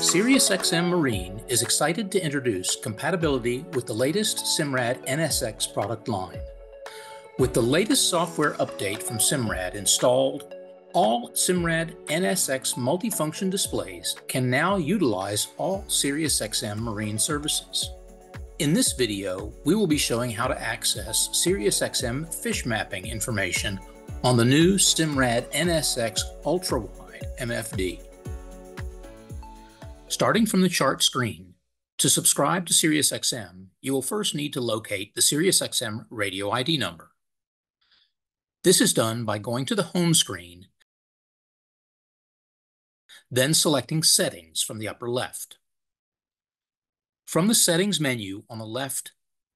SiriusXM Marine is excited to introduce compatibility with the latest Simrad NSX product line. With the latest software update from Simrad installed, all Simrad NSX multifunction displays can now utilize all SiriusXM Marine services. In this video, we will be showing how to access SiriusXM fish mapping information on the new Simrad NSX ultra-wide MFD. Starting from the chart screen, to subscribe to SiriusXM, you will first need to locate the SiriusXM radio ID number. This is done by going to the home screen, then selecting Settings from the upper left. From the Settings menu on the left,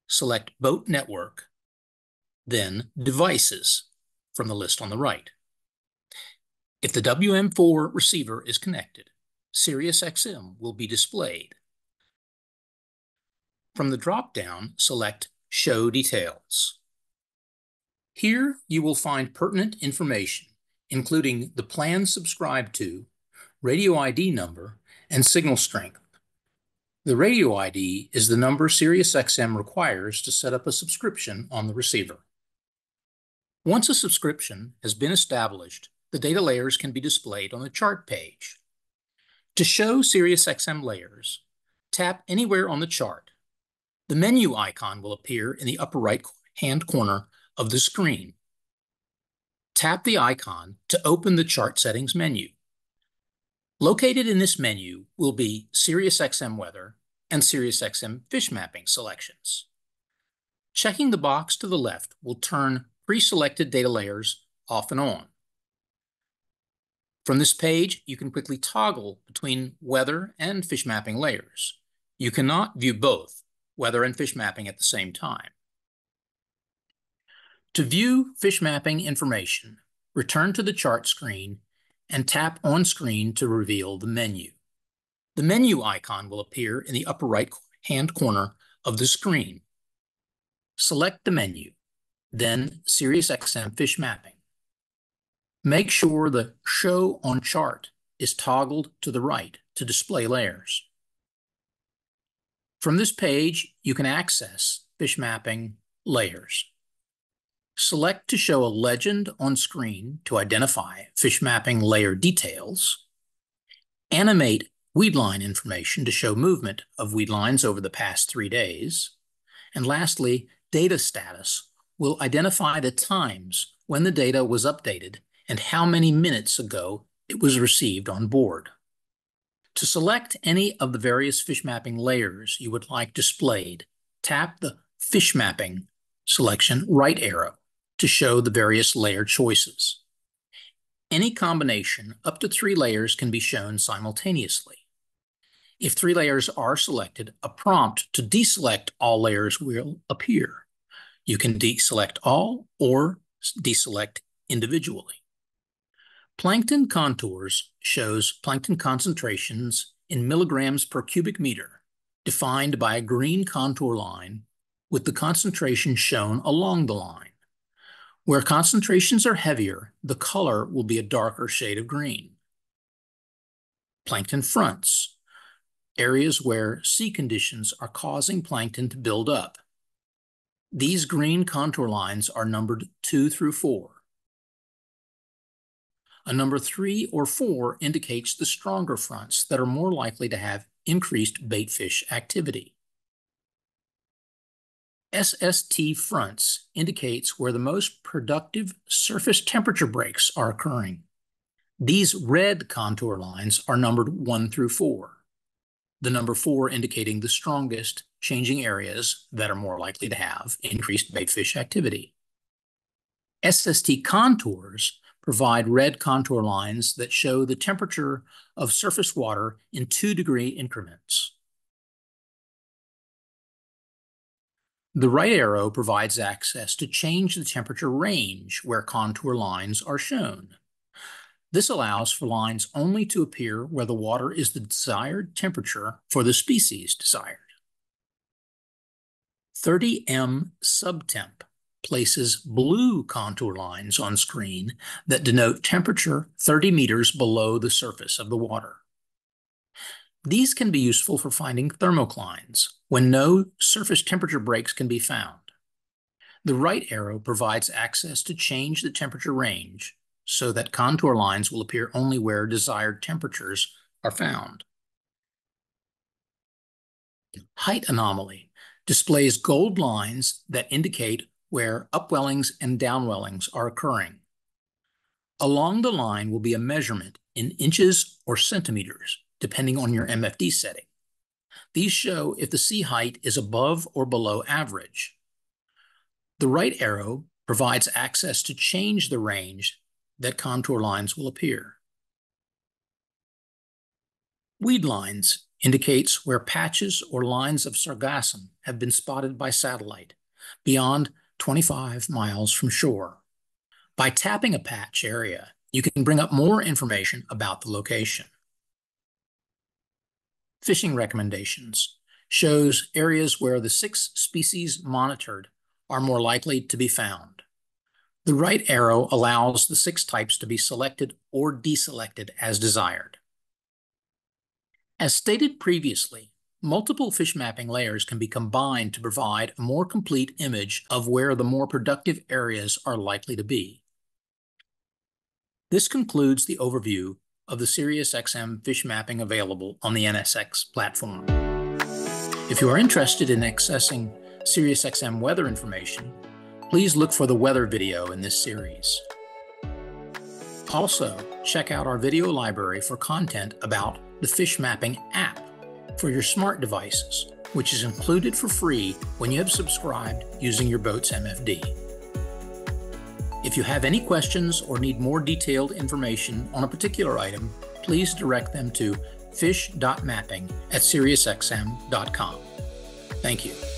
select Boat Network, then Devices from the list on the right. If the WM-4 receiver is connected, SiriusXM will be displayed. From the drop-down, select Show Details. Here you will find pertinent information, including the plan subscribed to, radio ID number, and signal strength. The radio ID is the number SiriusXM requires to set up a subscription on the receiver. Once a subscription has been established, the data layers can be displayed on the chart page. To show SiriusXM layers, tap anywhere on the chart. The menu icon will appear in the upper right-hand corner of the screen. Tap the icon to open the Chart Settings menu. Located in this menu will be SiriusXM Weather and SiriusXM Fish Mapping selections. Checking the box to the left will turn pre-selected data layers off and on. From this page, you can quickly toggle between weather and fish mapping layers. You cannot view both weather and fish mapping at the same time. To view fish mapping information, return to the chart screen and tap on screen to reveal the menu. The menu icon will appear in the upper right-hand corner of the screen. Select the menu, then SiriusXM Fish Mapping. Make sure the Show on Chart is toggled to the right to display layers. From this page, you can access fish mapping layers. Select to show a legend on screen to identify fish mapping layer details. Animate weed line information to show movement of weed lines over the past 3 days. And lastly, data status will identify the times when the data was updated and how many minutes ago it was received on board. To select any of the various fish mapping layers you would like displayed, tap the Fish Mapping selection right arrow to show the various layer choices. Any combination up to 3 layers can be shown simultaneously. If 3 layers are selected, a prompt to deselect all layers will appear. You can deselect all or deselect individually. Plankton contours shows plankton concentrations in milligrams per cubic meter, defined by a green contour line with the concentration shown along the line. Where concentrations are heavier, the color will be a darker shade of green. Plankton fronts, areas where sea conditions are causing plankton to build up. These green contour lines are numbered 2 through 4. A number 3 or 4 indicates the stronger fronts that are more likely to have increased baitfish activity. SST fronts indicates where the most productive surface temperature breaks are occurring. These red contour lines are numbered 1 through 4, the number 4 indicating the strongest changing areas that are more likely to have increased baitfish activity. SST contours provide red contour lines that show the temperature of surface water in 2-degree increments. The right arrow provides access to change the temperature range where contour lines are shown. This allows for lines only to appear where the water is the desired temperature for the species desired. 30M subtemp places blue contour lines on screen that denote temperature 30 meters below the surface of the water. These can be useful for finding thermoclines when no surface temperature breaks can be found. The right arrow provides access to change the temperature range so that contour lines will appear only where desired temperatures are found. Height anomaly displays gold lines that indicate where upwellings and downwellings are occurring. Along the line will be a measurement in inches or centimeters, depending on your MFD setting. These show if the sea height is above or below average. The right arrow provides access to change the range that contour lines will appear. Weed lines indicates where patches or lines of sargassum have been spotted by satellite beyond 25 miles from shore. By tapping a patch area, you can bring up more information about the location. Fishing recommendations shows areas where the 6 species monitored are more likely to be found. The right arrow allows the 6 types to be selected or deselected as desired. As stated previously, multiple fish mapping layers can be combined to provide a more complete image of where the more productive areas are likely to be. This concludes the overview of the SiriusXM fish mapping available on the NSX platform. If you are interested in accessing SiriusXM weather information, please look for the weather video in this series. Also, check out our video library for content about the Fish Mapping app for your smart devices, which is included for free when you have subscribed using your boat's MFD. If you have any questions or need more detailed information on a particular item, please direct them to fish.mapping@siriusxm.com. Thank you.